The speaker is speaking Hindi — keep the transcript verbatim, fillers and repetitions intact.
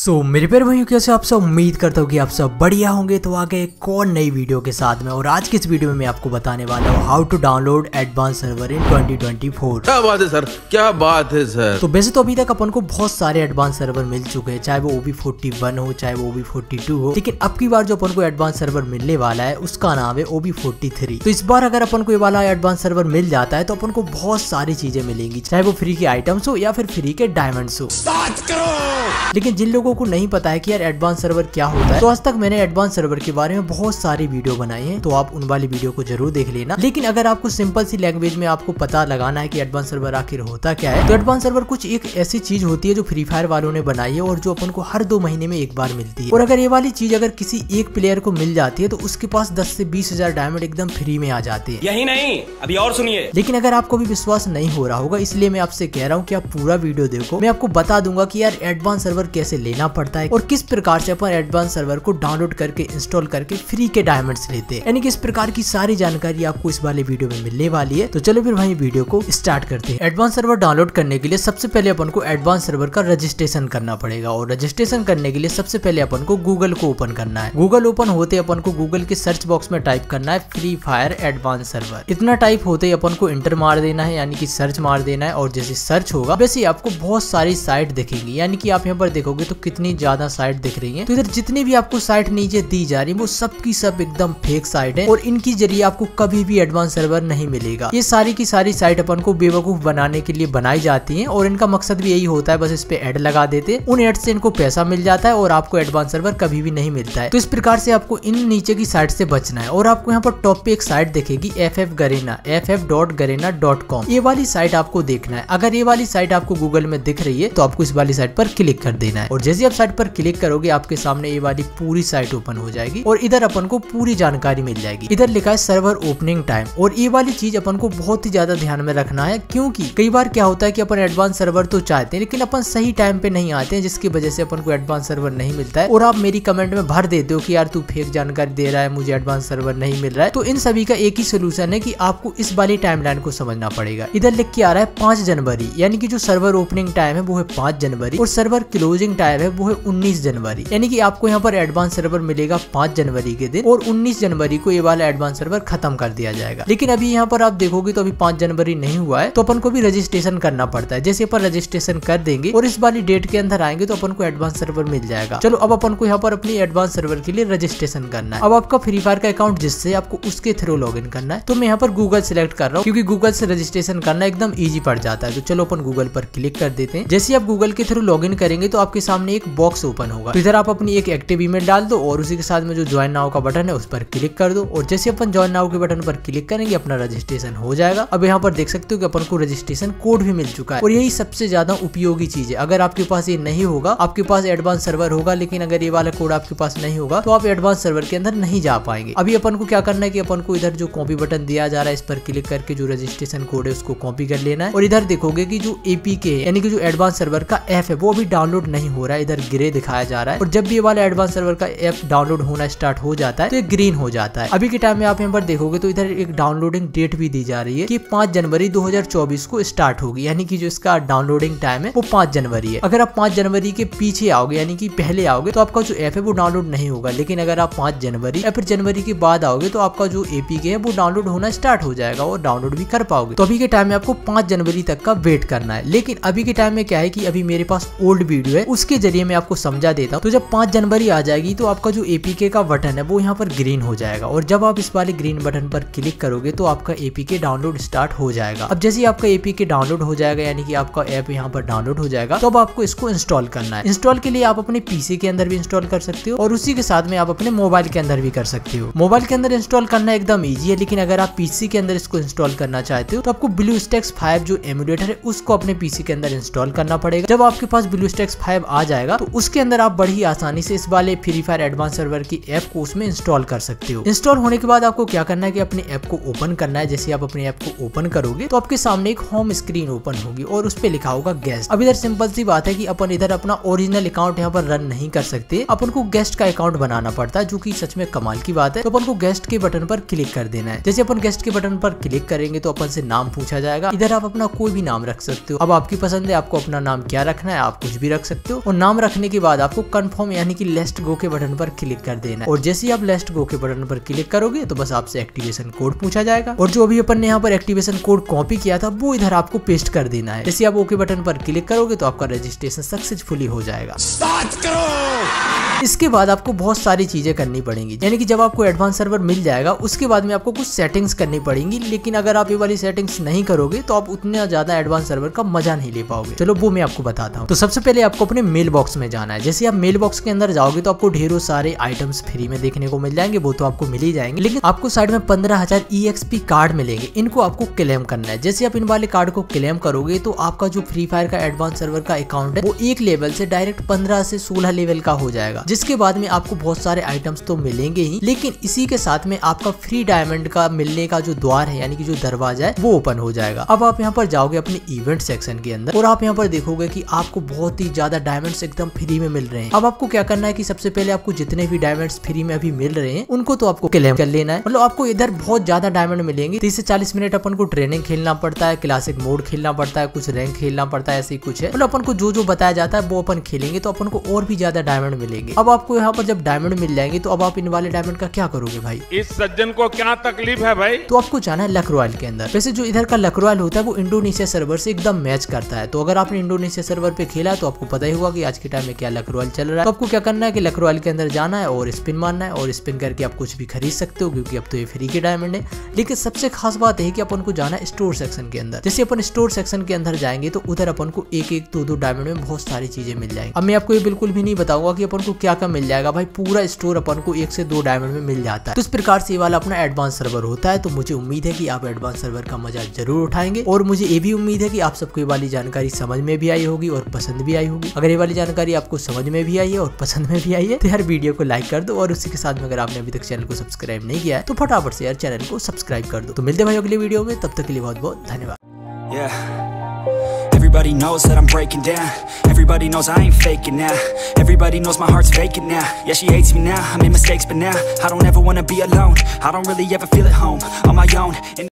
सो so, मेरे प्यारे भाइयों कैसे आप सब, उम्मीद करता हूँ कि आप सब बढ़िया होंगे। तो आगे एक और नई वीडियो के साथ में, और आज की इस वीडियो में मैं आपको बताने वाला हूँ how to download advance server in twenty twenty four. क्या बात है सर, क्या बात है सर। तो वैसे तो अभी तक अपन को बहुत सारे एडवांस सर्वर मिल चुके हैं, चाहे वो ओबी फोर्टी वन हो, चाहे वो ओबी फोर्टी टू हो, लेकिन अब की बार जो अपन को एडवांस सर्वर मिलने वाला है उसका नाम है ओबी फोर्टी थ्री। तो इस बार अगर अपन को ये वाला एडवांस सर्वर मिल जाता है तो अपन को बहुत सारी चीजें मिलेंगी, चाहे वो फ्री के आइटम्स हो या फिर फ्री के डायमंड्स हो। लेकिन जिन लोगों को नहीं पता है कि यार एडवांस सर्वर क्या होता है, तो आज तक मैंने एडवांस सर्वर के बारे में बहुत सारी वीडियो बनाई हैं, तो आप उन वाली वीडियो को जरूर देख लेना। लेकिन अगर आपको सिंपल सी लैंग्वेज में आपको पता लगाना है कि एडवांस सर्वर आखिर होता क्या है, तो एडवांस सर्वर कुछ एक ऐसी चीज होती है जो फ्री फायर वालों ने बनाई है और जो अपन को हर दो महीने में एक बार मिलती है। और अगर ये वाली चीज अगर किसी एक प्लेयर को मिल जाती है तो उसके पास दस से बीस हजार डायमंड एकदम फ्री में आ जाते हैं। यही नहीं, अभी और सुनिए। लेकिन अगर आपको भी विश्वास नहीं हो रहा होगा, इसलिए मैं आपसे कह रहा हूँ कि आप पूरा वीडियो देखो। मैं आपको बता दूंगा कि यार एडवांस सर्वर कैसे लेना पड़ता है और किस प्रकार से अपन एडवांस सर्वर को डाउनलोड करके इंस्टॉल करके फ्री के डायमंड्स लेते हैं, यानी कि इस प्रकार की सारी जानकारी आपको इस वाले वीडियो में मिलने वाली है। तो चलो फिर भाई वीडियो को स्टार्ट करते हैं। एडवांस सर्वर डाउनलोड करने के लिए सबसे पहले अपन को एडवांस सर्वर का रजिस्ट्रेशन करना पड़ेगा, और रजिस्ट्रेशन करने के लिए सबसे पहले अपन को गूगल को ओपन करना है। गूगल ओपन होते अपन को गूगल के सर्च बॉक्स में टाइप करना है फ्री फायर एडवांस सर्वर। इतना टाइप होते ही अपन को इंटर मार देना है, यानी कि सर्च मार देना है। और जैसे सर्च होगा वैसे आपको बहुत सारी साइट दिखेगी, यानी कि आप यहाँ पर देखोगे तो कितनी ज्यादा साइट दिख रही है। तो इधर जितनी भी आपको साइट नीचे दी जा रही है वो सब की सब एकदम फेक साइट है, और इनकी जरिए आपको कभी भी एडवांस सर्वर नहीं मिलेगा। ये सारी की सारी साइट अपन को बेवकूफ बनाने के लिए बनाई जाती है, और इनका मकसद भी यही होता है, बस इस पे एड लगा देते, उन एड से इनको पैसा मिल जाता है और आपको एडवांस सर्वर कभी भी नहीं मिलता है। तो इस प्रकार से आपको इन नीचे की साइट से बचना है। और आपको यहाँ पर टॉप पे एक साइट दिखेगी F F Garena, F F dot Garena dot com. ये वाली साइट आपको देखना है। अगर ये वाली साइट आपको गूगल में दिख रही है तो आपको इस वाली साइट पर क्लिक कर देना है, और जैसे आप साइट पर क्लिक करोगे आपके सामने ये वाली पूरी साइट ओपन हो जाएगी, और इधर अपन को पूरी जानकारी मिल जाएगी। इधर लिखा है सर्वर ओपनिंग टाइम, और ये वाली चीज अपन को बहुत ही ज्यादा ध्यान में रखना है, क्योंकि कई बार क्या होता है कि अपन एडवांस सर्वर तो चाहते हैं लेकिन अपन सही टाइम पे नहीं आते हैं, जिसकी वजह से अपन को एडवांस सर्वर नहीं मिलता है। और आप मेरी कमेंट में भर देते हो कि यार तू फेक जानकारी दे रहा है, मुझे एडवांस सर्वर नहीं मिल रहा है। तो इन सभी का एक ही सोल्यूशन है कि आपको इस वाली टाइमलाइन को समझना पड़ेगा। इधर लिख के आ रहा है पांच जनवरी, यानी कि जो सर्वर ओपनिंग टाइम है वो है पांच जनवरी, और सर्वर क्लोजिंग टाइम है वो है उन्नीस जनवरी, यानी कि आपको यहाँ पर एडवांस सर्वर मिलेगा पांच जनवरी के दिन, और उन्नीस जनवरी को ये वाला एडवांस सर्वर खत्म कर दिया जाएगा। लेकिन अभी यहाँ पर आप देखोगे तो अभी पांच जनवरी नहीं हुआ है, तो अपन को भी रजिस्ट्रेशन करना पड़ता है। जैसे अपन रजिस्ट्रेशन कर देंगे और इस वाली डेट के अंदर आएंगे तो अपन को एडवांस सर्वर मिल जाएगा। चलो अब अपन को यहाँ पर अपनी एडवांस सर्वर के लिए रजिस्ट्रेशन करना है। अब आपका फ्री फायर का अकाउंट जिससे आपको उसके थ्रू लॉग इन करना है, तो मैं यहाँ पर गूगल सिलेक्ट कर रहा हूँ क्योंकि गूगल से रजिस्ट्रेशन करना एकदम ईजी पड़ जाता है। तो चलो अपन गूगल पर क्लिक कर देते हैं। जैसे आप गूगल के थ्रू लॉग इन करेंगे तो आपके सामने एक बॉक्स ओपन होगा। इधर आप अपनी एक एक्टिव ईमेल डाल दो और उसी के साथ में जो ज्वाइन नाउ का बटन है उस पर क्लिक कर दो, और जैसे अपन ज्वाइन नाउ के बटन पर क्लिक करेंगे अपना रजिस्ट्रेशन हो जाएगा। अब यहाँ पर देख सकते हो कि अपन को रजिस्ट्रेशन कोड भी मिल चुका है, और यही सबसे ज्यादा उपयोगी चीज है। अगर आपके पास ये नहीं होगा, आपके पास एडवांस सर्वर होगा लेकिन अगर ये वाला कोड आपके पास नहीं होगा तो आप एडवांस सर्वर के अंदर नहीं जा पाएंगे। अभी अपन को क्या करना है कि अपन को इधर जो कॉपी बटन दिया जा रहा है इस पर क्लिक करके जो रजिस्ट्रेशन कोड है उसको कॉपी कर लेना है, और इधर देखोगे की जो एपीके यानी कि जो एडवांस सर्वर का ऐप है वो अभी डाउनलोड नहीं हो रहा है, इधर ग्रे दिखाया जा रहा है। और जब भी ये वाला एडवांस सर्वर का ऐप डाउनलोड होना स्टार्ट हो जाता है तो ये ग्रीन हो जाता है। अभी के टाइम में आप यहाँ पर देखोगे तो इधर एक डाउनलोडिंग डेट भी दी जा रही है कि पांच जनवरी दो हजार चौबीस को स्टार्ट होगी, यानी कि जो इसका डाउनलोडिंग टाइम है वो पांच जनवरी है। अगर आप पांच जनवरी के पीछे आओगे यानी कि पहले आओगे तो आपका जो ऐप है वो डाउनलोड नहीं होगा, लेकिन अगर आप पांच जनवरी या फिर जनवरी के बाद आओगे तो आपका जो एपीके है वो डाउनलोड होना स्टार्ट हो जाएगा और डाउनलोड भी कर पाओगे। तो अभी के टाइम में आपको पांच जनवरी तक का वेट करना है। लेकिन अभी के टाइम में क्या है कि अभी मेरे पास ओल्ड वीडियो है, उसके जरिए मैं आपको समझा देता हूँ। तो जब पांच जनवरी आ जाएगी तो आपका जो एपीके का बटन है वो यहाँ पर ग्रीन हो जाएगा, और जब आप इस वाले ग्रीन बटन पर क्लिक करोगे तो आपका एपीके डाउनलोड स्टार्ट हो जाएगा। अब जैसे ही आपका एपीके डाउनलोड हो जाएगा यानी कि आपका ऐप यहाँ पर डाउनलोड हो जाएगा, तो अब आपको इसको इंस्टॉल करना है। इंस्टॉल के लिए आप अपने पीसी के अंदर भी इंस्टॉल कर सकते हो, और उसी के साथ में आप अपने मोबाइल के अंदर भी कर सकते हो। मोबाइल के अंदर इंस्टॉल करना एकदम ईजी है, लेकिन अगर आप पीसी के अंदर इसको इंस्टॉल करना चाहते हो तो आपको ब्लू स्टैक्स फाइव जो एमुलेटर है उसको अपने पीसी के अंदर इंस्टॉल करना पड़ेगा। जब आपके पास ब्लू स्टैक्स फाइव आ जाएगा तो उसके अंदर आप बड़ी आसानी से इस वाले फ्री फायर एडवांस सर्वर की ऐप को उसमें इंस्टॉल कर सकते हो। इंस्टॉल होने के बाद आपको क्या करना है कि अपने ऐप को ओपन करना है। जैसे आप अपने ऐप को ओपन करोगे तो आपके सामने एक होम स्क्रीन ओपन होगी और उस पे लिखा होगा गेस्ट। अब इधर सिंपल सी बात है कि अपन इधर अपना ओरिजिनल अकाउंट यहाँ पर रन नहीं कर सकते, अपन को गेस्ट का अकाउंट बनाना पड़ता है, जो कि सच में कमाल की बात है। तो अपन को गेस्ट के बटन पर क्लिक कर देना है। जैसे अपन गेस्ट के बटन पर क्लिक करेंगे तो अपन से नाम पूछा जाएगा। इधर आप अपना कोई भी नाम रख सकते हो, अब आपकी पसंद है आपको अपना नाम क्या रखना है, आप कुछ भी रख सकते हो। और नाम नाम रखने के बाद आपको कन्फर्म यानी कि लेस्ट गो के बटन पर क्लिक कर देना है। और जैसे ही आप लेस्ट गो के बटन पर क्लिक करोगे तो बस आपसे एक्टिवेशन कोड पूछा जाएगा और जो भी अपन ने यहाँ पर एक्टिवेशन कोड कॉपी किया था वो इधर आपको पेस्ट कर देना है। जैसे आप ओके बटन पर क्लिक करोगे तो आपका रजिस्ट्रेशन सक्सेसफुली हो जाएगा। स्टार्ट करो। इसके बाद आपको बहुत सारी चीजें करनी पड़ेंगी, यानी कि जब आपको एडवांस सर्वर मिल जाएगा उसके बाद में आपको कुछ सेटिंग्स करनी पड़ेंगी, लेकिन अगर आप ये वाली सेटिंग्स नहीं करोगे तो आप उतना ज्यादा एडवांस सर्वर का मजा नहीं ले पाओगे। चलो वो मैं आपको बताता हूँ। तो सबसे पहले आपको अपने मेल बॉक्स में जाना है। जैसे आप मेल बॉक्स के अंदर जाओगे तो आपको ढेरों सारे आइटम्स फ्री में देखने को मिल जाएंगे, वो तो आपको मिल ही जाएंगे, लेकिन आपको साइड में पंद्रह हजार ईएक्सपी कार्ड मिलेंगे, इनको आपको क्लेम करना है। जैसे आप इन वाले कार्ड को क्लेम करोगे तो आपका जो फ्री फायर का एडवांस सर्वर का अकाउंट है वो एक लेवल से डायरेक्ट पंद्रह से सोलह लेवल का हो जाएगा, जिसके बाद में आपको बहुत सारे आइटम्स तो मिलेंगे ही, लेकिन इसी के साथ में आपका फ्री डायमंड का मिलने का जो द्वार है यानी कि जो दरवाजा है वो ओपन हो जाएगा। अब आप यहाँ पर जाओगे अपने इवेंट सेक्शन के अंदर और आप यहाँ पर देखोगे कि आपको बहुत ही ज्यादा डायमंड्स एकदम फ्री में मिल रहे हैं। अब आपको क्या करना है कि सबसे पहले आपको जितने भी डायमंड्स फ्री में अभी मिल रहे हैं उनको तो आपको क्लेम कर लेना है। मतलब आपको इधर बहुत ज्यादा डायमंड मिलेंगे। तीस से चालीस मिनट अपन को ट्रेनिंग खेलना पड़ता है, क्लासिक मोड खेलना पड़ता है, कुछ रैंक खेलना पड़ता है, ऐसे ही कुछ है। मतलब अपन को जो जो बताया जाता है वो अपन खेलेंगे तो अपन को और भी ज्यादा डायमंड मिलेंगे। अब आपको यहाँ पर जब डायमंड मिल जाएंगे तो अब आप इन वाले डायमंड का क्या करोगे भाई, इस सज्जन को क्या तकलीफ है भाई। तो आपको जाना है लक रॉयल के अंदर। वैसे जो इधर का लक रॉयल होता है वो इंडोनेशिया सर्वर से एकदम मैच करता है, तो अगर आपने इंडोनेशिया सर्वर पे खेला तो आपको पता ही होगा कि आज के टाइम में क्या लक रॉयल चल रहा है। तो आपको क्या करना है कि लक रॉयल के अंदर जाना है और स्पिन मारना है और स्पिन करके आप कुछ भी खरीद सकते हो, क्योंकि अब तो ये फ्री के डायमंड है। लेकिन सबसे खास बात है कि अपन को जाना है स्टोर सेक्शन के अंदर। जैसे अपन स्टोर सेक्शन के अंदर जाएंगे तो उधर अपन को एक एक दो दो डायमंड में बहुत सारी चीजें मिल जाएगी। अब मैं आपको ये बिल्कुल भी नहीं बताऊंगा कि अपन को क्या क्या मिल जाएगा भाई, पूरा स्टोर अपन को एक से दो डायमंड में मिल जाता है। तो इस प्रकार से ये वाला अपना एडवांस सर्वर होता है। तो मुझे उम्मीद है कि आप एडवांस सर्वर का मजा जरूर उठाएंगे और मुझे ये भी उम्मीद है कि आप सबको ये वाली जानकारी समझ में भी आई होगी और पसंद भी आई होगी। अगर ये वाली जानकारी आपको समझ में भी आई है और पसंद में भी आई है तो यार वीडियो को लाइक कर दो और उसी के साथ में अगर आपने अभी तक चैनल को सब्सक्राइब नहीं किया है तो फटाफट से यार चैनल को सब्सक्राइब कर दो। तो मिलते हैं भाई अगले वीडियो में, तब तक के लिए बहुत बहुत धन्यवाद।